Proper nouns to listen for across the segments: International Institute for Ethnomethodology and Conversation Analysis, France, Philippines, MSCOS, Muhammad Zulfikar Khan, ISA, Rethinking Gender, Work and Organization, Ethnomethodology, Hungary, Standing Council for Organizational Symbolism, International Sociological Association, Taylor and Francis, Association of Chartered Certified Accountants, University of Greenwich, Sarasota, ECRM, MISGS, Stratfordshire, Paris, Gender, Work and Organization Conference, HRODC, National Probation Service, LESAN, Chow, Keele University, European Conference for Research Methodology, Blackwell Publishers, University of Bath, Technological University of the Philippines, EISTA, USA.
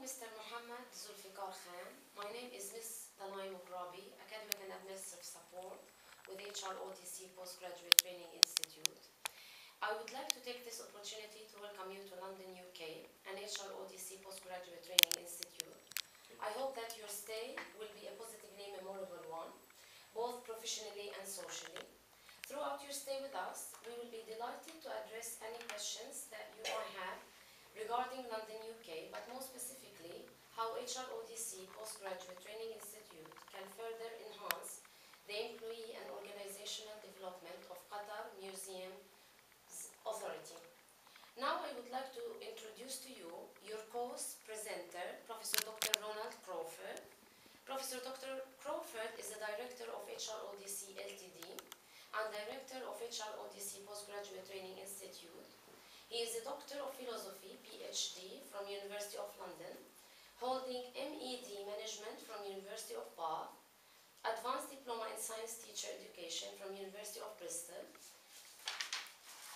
Mr. Muhammad Zulfikar Khan. My name is Ms. Danai Moghrabi, Academic and Administrative Support with HRODC Postgraduate Training Institute. I would like to take this opportunity to welcome you to London, UK and HRODC Postgraduate Training Institute. I hope that your stay will be a positively memorable one, both professionally and socially. Throughout your stay with us, we will be delighted to address any questions that you might have regarding London, UK, but more specifically, how HRODC Postgraduate Training Institute can further enhance the employee and organizational development of Qatar Museum Authority. Now I would like to introduce to you your course presenter, Professor Dr. Ronald Crawford. Professor Dr. Crawford is the Director of HRODC LTD and Director of HRODC Postgraduate Training Institute. He is a Doctor of Philosophy, PhD, from University of London, holding MEd Management from University of Bath, Advanced Diploma in Science Teacher Education from University of Bristol,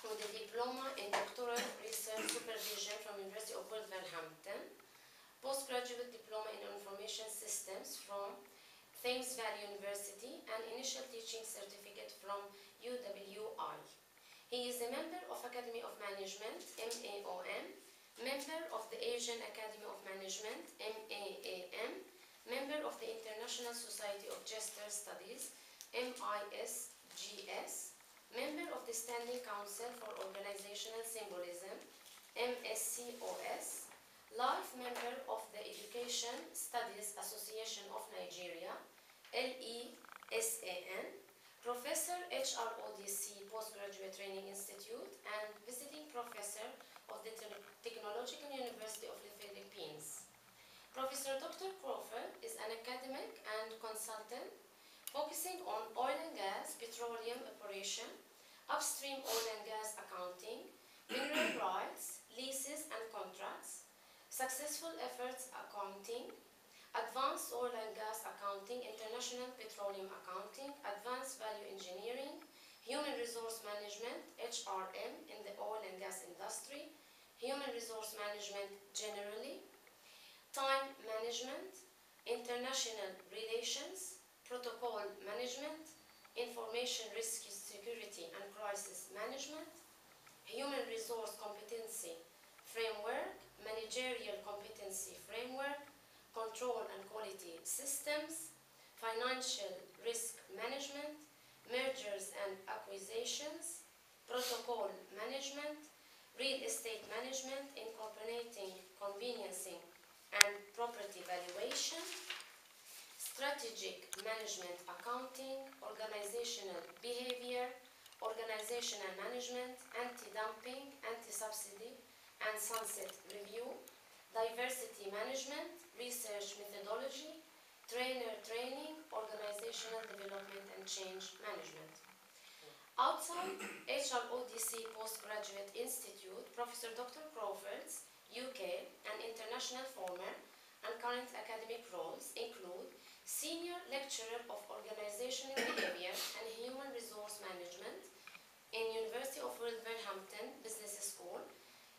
with a Diploma in Doctoral Research Supervision from University of Wolverhampton, Postgraduate Diploma in Information Systems from Thames Valley University, and Initial Teaching Certificate from UWI. He is a member of Academy of Management, MAOM, member of the Asian Academy of Management, MAAM, member of the International Society of Gesture Studies, MISGS, member of the Standing Council for Organizational Symbolism, MSCOS, life member of the Education Studies Association of Nigeria, LESAN, Professor HRODC Postgraduate Training Institute, and Visiting Professor of the Technological University of the Philippines. Professor Dr. Crawford is an academic and consultant focusing on oil and gas, petroleum exploration, upstream oil and gas accounting, mineral rights, leases and contracts, successful efforts accounting, advanced oil and gas accounting, international petroleum accounting, advanced value engineering, human resource management, HRM in the oil and gas industry, human resource management generally, time management, international relations, protocol management, information risk security and crisis management, human resource competency framework, managerial competency framework, control and quality systems, financial risk management, mergers and acquisitions, protocol management, real estate management, incorporating conveyancing and property valuation, strategic management accounting, organizational behavior, organizational management, anti-dumping, anti-subsidy, and sunset review, diversity management, research methodology, trainer training, organizational development and change management. Outside HRODC Postgraduate Institute, Professor Dr. Crawford's UK and international former and current academic roles include Senior Lecturer of Organizational Behavior and Human Resource Management in University of Wolverhampton Business School,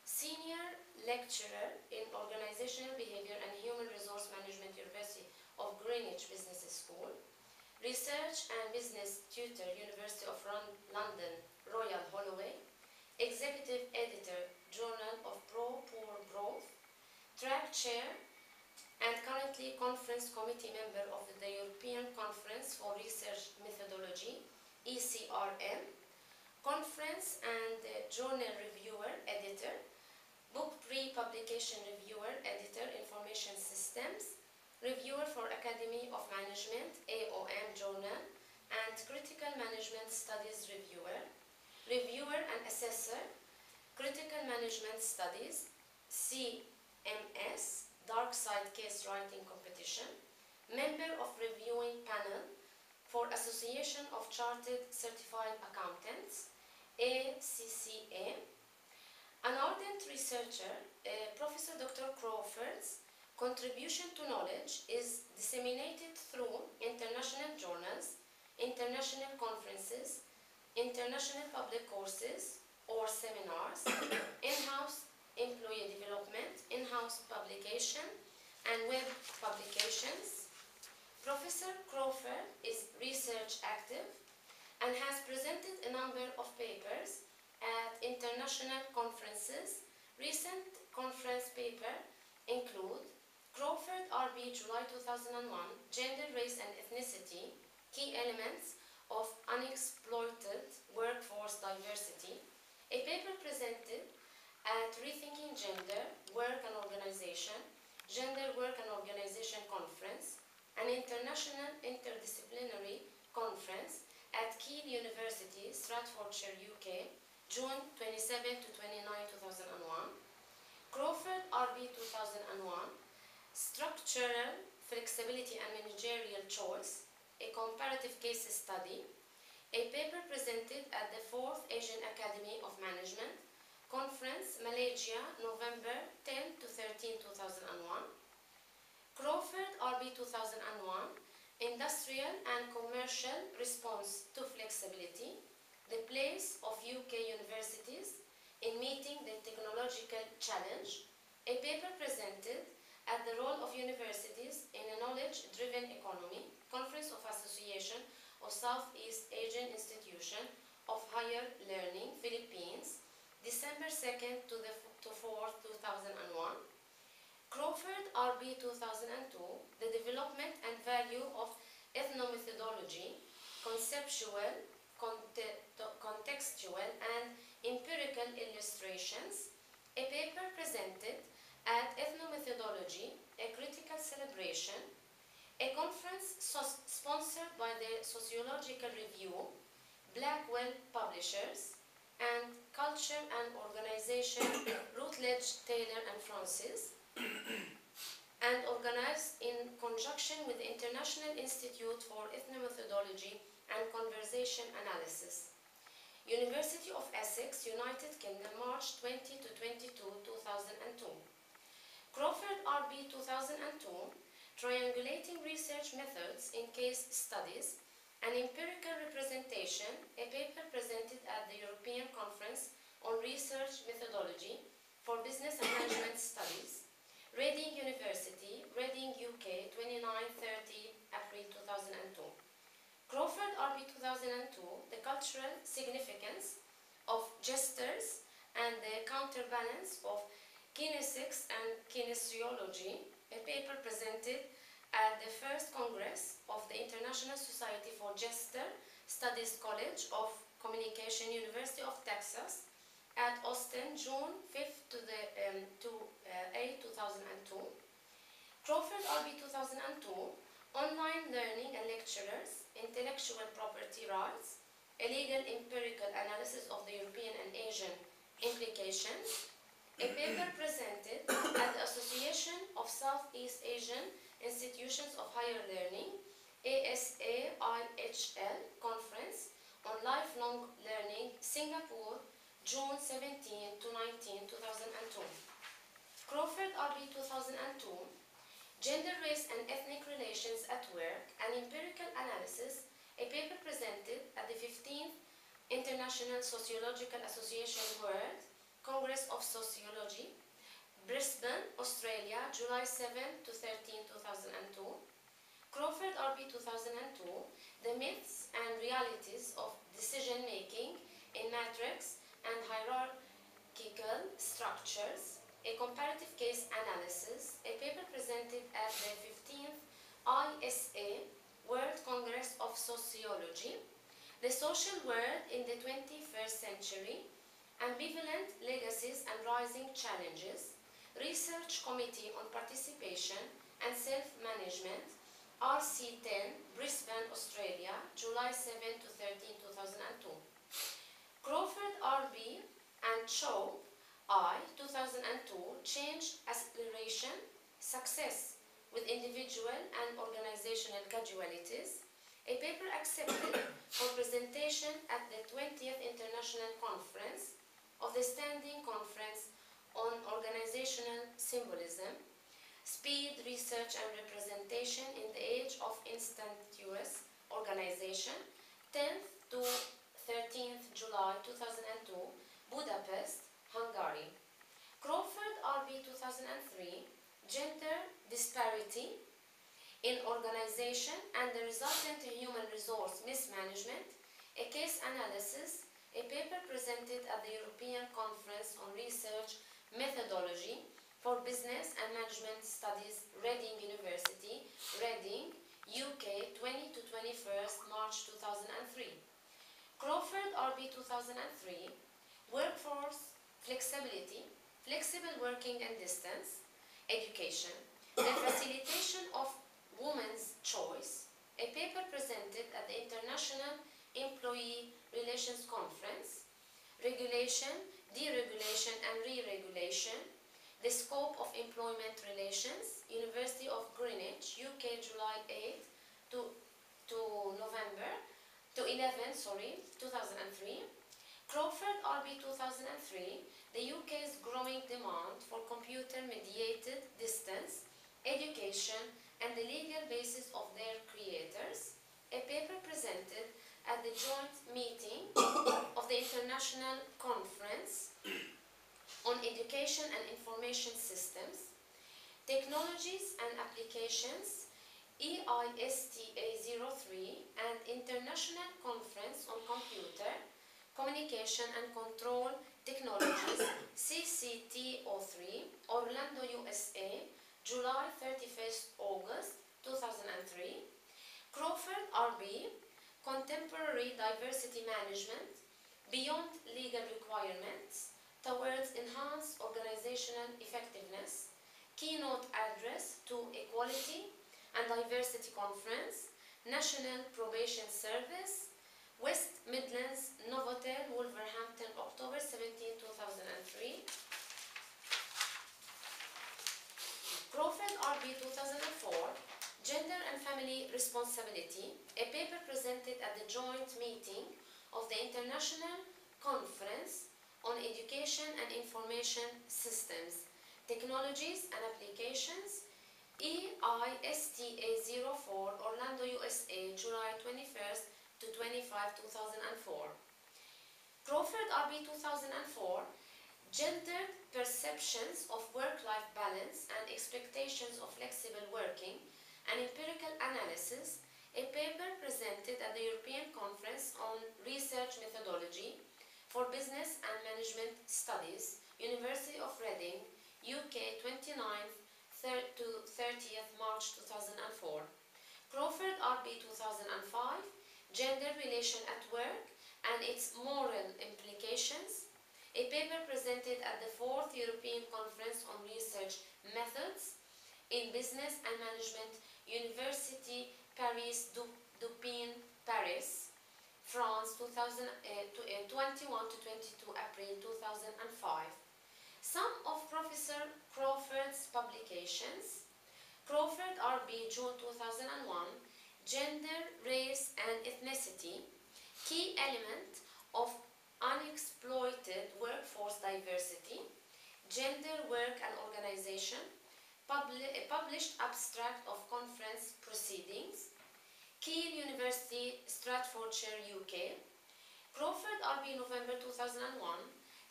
Senior Lecturer in Organizational Behavior and Human Resource Management, University of Greenwich Business School, Research and Business Tutor, University of London, Royal Holloway, Executive Editor, Journal of Pro-Poor Growth, Track Chair, and currently Conference Committee Member of the European Conference for Research Methodology, ECRM, Conference and Journal Reviewer, Editor, Book Pre-Publication Reviewer, Editor, Information Systems, Reviewer for Academy of Management, AOM Journal, and Critical Management Studies Reviewer, Reviewer and Assessor, Critical Management Studies, CMS, Dark Side Case Writing Competition, Member of Reviewing Panel for Association of Chartered Certified Accountants, ACCA, an ardent researcher, Professor Dr. Crawford's contribution to knowledge is disseminated through international journals, international conferences, international public courses or seminars, in-house employee development, in-house publication, and web publications. Professor Crawford is research active and has presented a number of papers at international conferences. Recent conference papers include Crawford R.B. July 2001, Gender, Race and Ethnicity, Key Elements of Unexploited Workforce Diversity, a paper presented at Rethinking Gender, Work and Organization, Gender, Work and Organization Conference, an international interdisciplinary conference at Keele University, Stratfordshire, UK, June 27 to 29, 2001, Crawford R.B. 2001, Structural Flexibility and Managerial Choice, a Comparative Case Study, a paper presented at the 4th Asian Academy of Management Conference, Malaysia, November 10 to 13, 2001, Crawford RB 2001, Industrial and Commercial Response to Flexibility, the Place of UK Universities in Meeting the Technological Challenge, a paper presented at the Role of Universities in a Knowledge-Driven Economy, Conference of Association of Southeast Asian Institution of Higher Learning, Philippines, December 2nd to 4th, 2001. Crawford RB 2002, The Development and Value of Ethnomethodology, Conceptual, Contextual and Empirical Illustrations, a paper presented at Ethnomethodology, a Critical Celebration, a conference sponsored by the Sociological Review, Blackwell Publishers, and Culture and Organization, Routledge, Taylor and Francis, and organized in conjunction with the International Institute for Ethnomethodology and Conversation Analysis. University of Essex, United Kingdom, March 20 to 22, 2002. Crawford RB 2002, Triangulating Research Methods in Case Studies, an Empirical Representation, a paper presented at the European Conference on Research Methodology for Business and Management Studies, Reading University, Reading UK, 29-30 April 2002. Crawford RB 2002, The Cultural Significance of Gestures and the Counterbalance of Kinesics and Kinesiology, a paper presented at the First Congress of the International Society for Gesture Studies College of Communication, University of Texas at Austin, June 5th to 8, 2002. Crawford RB 2002, Online Learning and Lecturers, Intellectual Property Rights, a Legal Empirical Analysis of the European and Asian Implications, a paper presented at the Association of Southeast Asian Institutions of Higher Learning, ASAIHL Conference on Lifelong Learning, Singapore, June 17 to 19, 2002. Crawford RB 2002, Gender, Race and Ethnic Relations at Work, an Empirical Analysis, a paper presented at the 15th International Sociological Association World Congress of Sociology, Brisbane, Australia, July 7 to 13, 2002. Crawford RB 2002, The Myths and Realities of Decision Making in Matrix and Hierarchical Structures, a Comparative Case Analysis, a paper presented at the 15th ISA World Congress of Sociology, The Social World in the 21st Century, Ambivalent Legacies and Rising Challenges, Research Committee on Participation and Self-Management, RC10, Brisbane, Australia, July 7 to 13, 2002. Crawford RB and Cho I, 2002, Change, Acceleration, Success with Individual and Organizational Casualties, a paper accepted for presentation at the 20th International Conference of the Standing Conference on Organizational Symbolism, Speed, Research and Representation in the Age of Instantaneous Organization, 10th to 13th July 2002, Budapest, Hungary. Crawford RB 2003, gender disparity in organization and the resultant human resource mismanagement, a case analysis, a paper presented at the European Conference on Research Methodology for Business and Management Studies, Reading University, Reading, UK, 20–21 March 2003. Crawford RB 2003, Workforce Flexibility, Flexible Working and Distance, Education, the Facilitation of Women's Choice, a paper presented at the International Employee Relations Conference, Regulation, Deregulation and Re-regulation, the Scope of Employment Relations, University of Greenwich, UK, July 8 to 11, 2003. Crawford RB 2003, the UK's growing demand for computer-mediated distance education and the legal basis of their creators, a paper presented at the joint meeting of the International Conference on Education and Information Systems, Technologies and Applications, EISTA 03, and International Conference on Computer, Communication and Control Technologies, CCT03, Orlando, USA, July 31st, August 2003. Crawford RB, Contemporary Diversity Management, Beyond Legal Requirements, Towards Enhanced Organizational Effectiveness, Keynote Address to Equality and Diversity Conference, National Probation Service, West Midlands, Novotel, Wolverhampton, October 17, 2003. Crawford RB 2004, Gender and Family Responsibility, a paper presented at the joint meeting of the International Conference on Education and Information Systems, Technologies and Applications, EISTA 04, Orlando, USA, July 21st to 25, 2004. Crawford RB 2004, Gendered Perceptions of Work-Life Balance and Expectations of Flexible Working, an Empirical Analysis, a paper presented at the European Conference on Research Methodology for Business and Management Studies, University of Reading, UK, 29–30 March 2004. Crawford RB 2005, Gender Relation at Work and Its Moral Implications, a paper presented at the 4th European Conference on Research Methods in Business and Management, University Paris Dauphine, Paris, France, 21–22 April 2005. Some of Professor Crawford's publications: Crawford RB, June 2001, Gender, Race and Ethnicity, Key Element of Unexploited Workforce Diversity, Gender, Work and Organization, published abstract of conference proceedings, Keele University, Stratfordshire, UK. Crawford RB, November 2001,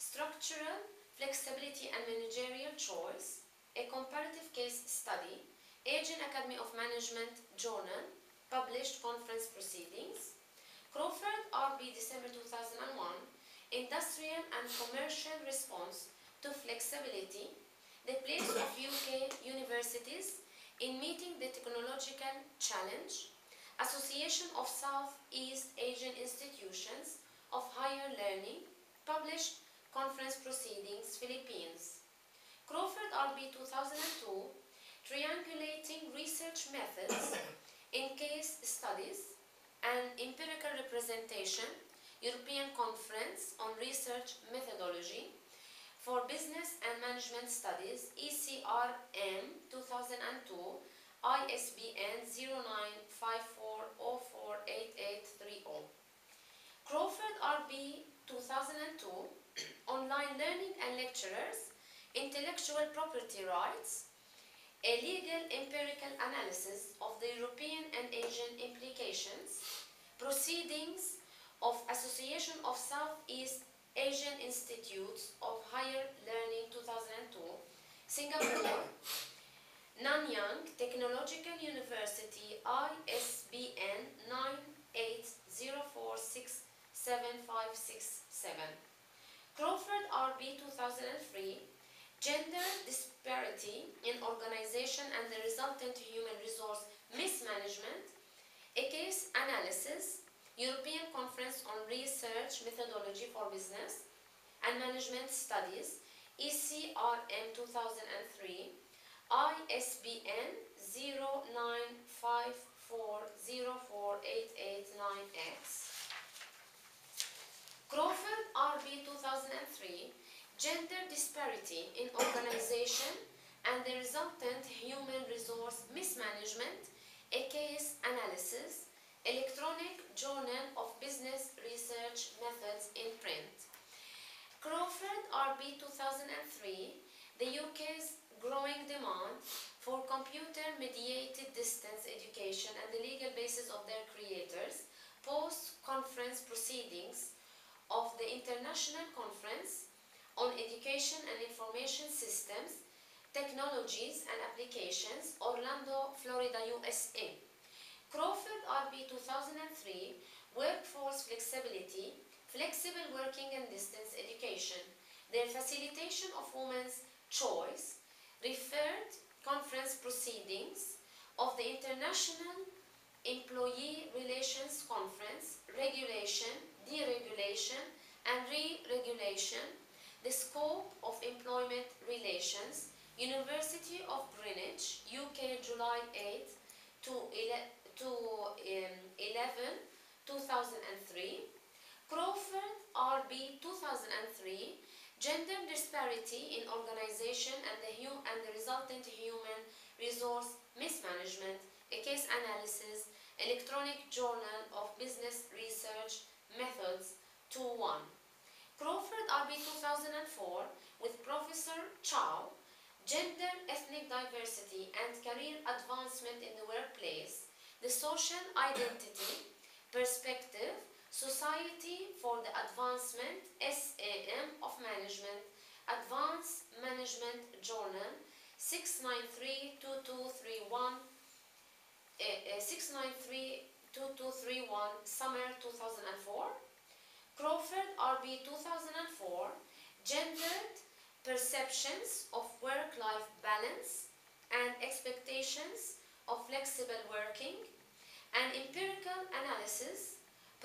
Structural Flexibility and Managerial Choice, a Comparative Case Study, Asian Academy of Management Journal, published conference proceedings. Crawford RB, December 2001, Industrial and Commercial Response to Flexibility, the Place of UK Universities in Meeting the Technological Challenge, Association of Southeast Asian Institutions of Higher Learning, published conference proceedings, Philippines. Crawford RB 2002, Triangulating Research Methods in Case Studies and Empirical Representation, European Conference on Research Methodology for Business and Management Studies, ECRM 2002, ISBN 0954048830. Crawford RB 2002, Online Learning and Lecturers, Intellectual Property Rights, a Legal Empirical Analysis of the European and Asian Implications, Proceedings of Association of Southeast Asian Institutes of Higher Learning 2002, Singapore, Nanyang Technological University ISBN 9804675667. Crawford RB 2003, Gender Disparity in Organization and the Resultant Human Resource Mismanagement, a Case Analysis, European Conference on Research Methodology for Business and Management Studies, ECRM 2003, ISBN 0954048898X. Crawford RB 2003, Gender Disparity in Organization and the Resultant Human Resource Mismanagement, a Case Analysis, Electronic Journal of Business Research Methods in Print. Crawford RB 2003, the UK's growing demand for computer-mediated distance education and the legal basis of their creators, post-conference proceedings of the International Conference on Education and Information Systems, Technologies and Applications, Orlando, Florida, USA. Crawford RB 2003, Workforce Flexibility, Flexible Working and Distance Education, their facilitation of women's choice, referred conference proceedings of the International Employee Relations Conference, regulation, deregulation, and re-regulation, the scope of employment relations, University of Greenwich, UK, July 8 to 11, 2003, Crawford RB 2003, Gender Disparity in Organization and the Resultant Human Resource Mismanagement, a Case Analysis, Electronic Journal of Business Research Methods 2-1. Crawford RB 2004 with Professor Chow, Gender, Ethnic Diversity and Career Advancement in the Workplace, the Social Identity Perspective, Society for the Advancement, SAM, of Management, Advanced Management Journal, 693-2231, 693-2231, summer 2004. Crawford RB 2004, Gendered Perceptions of Work-Life Balance and Expectations of Flexible Working, an Empirical Analysis,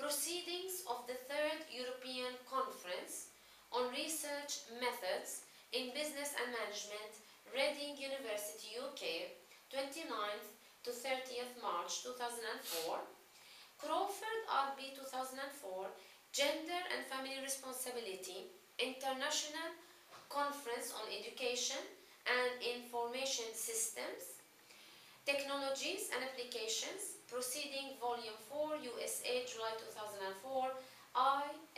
Proceedings of the Third European Conference on Research Methods in Business and Management, Reading University, UK, 29th to 30th March 2004. Crawford RB 2004, Gender and Family Responsibility, International Conference on Education and Information Systems, Technologies and Applications, Proceeding Volume 4, USA, July 2004,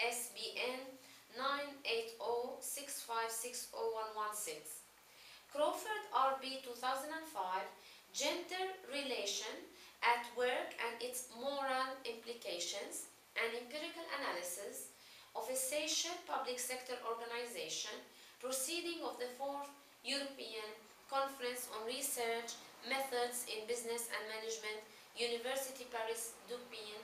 ISBN 98065601116. Crawford RB 2005, Gender Relation at Work and Its Moral Implications, an Empirical Analysis of a Social Public Sector Organization, Proceeding of the Fourth European Conference on Research Methods in Business and Management, University Paris Dauphine,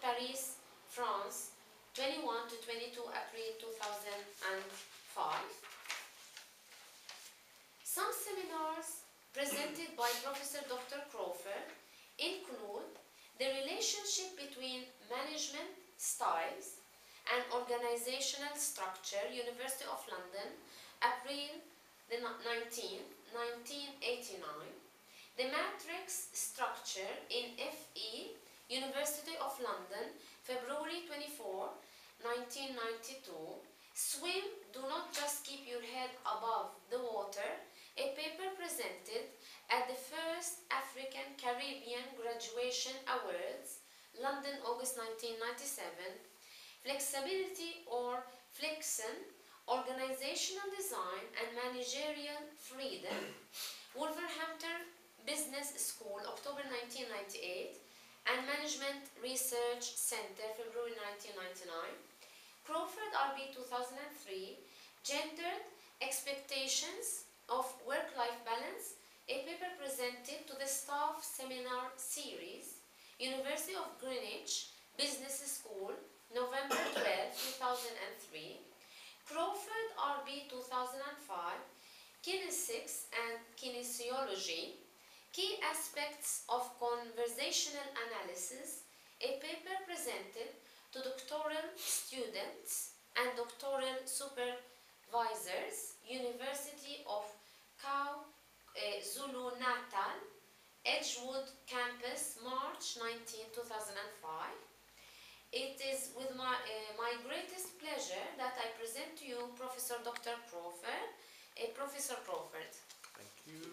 Paris, France, 21 to 22 April 2005. Some seminars presented by Professor Dr. Crawford include the relationship between management styles and organizational structure, University of London, April 19, 1989. The matrix structure in FE, University of London, February 24, 1992. Swim, do not just keep your head above the water, a paper presented at the first African Caribbean Graduation Awards, London, August 1997. Flexibility or Flexen, Organizational Design and Managerial Freedom, Wolverhampton Business School, October 1998, and Management Research Center, February 1999. Crawford RB 2003, Gendered Expectations of Work-Life Balance, a paper presented University of Greenwich Business School, November 12, 2003, Crawford RB 2005, Kinesics and Kinesiology, Key Aspects of Conversational Analysis, a paper presented to doctoral students and doctoral supervisors, University of Kau Zulu-Natal, Edgewood Campus, March 19, 2005. It is with my greatest pleasure that I present to you Professor Dr. Crawford, Professor Crawford. Thank you.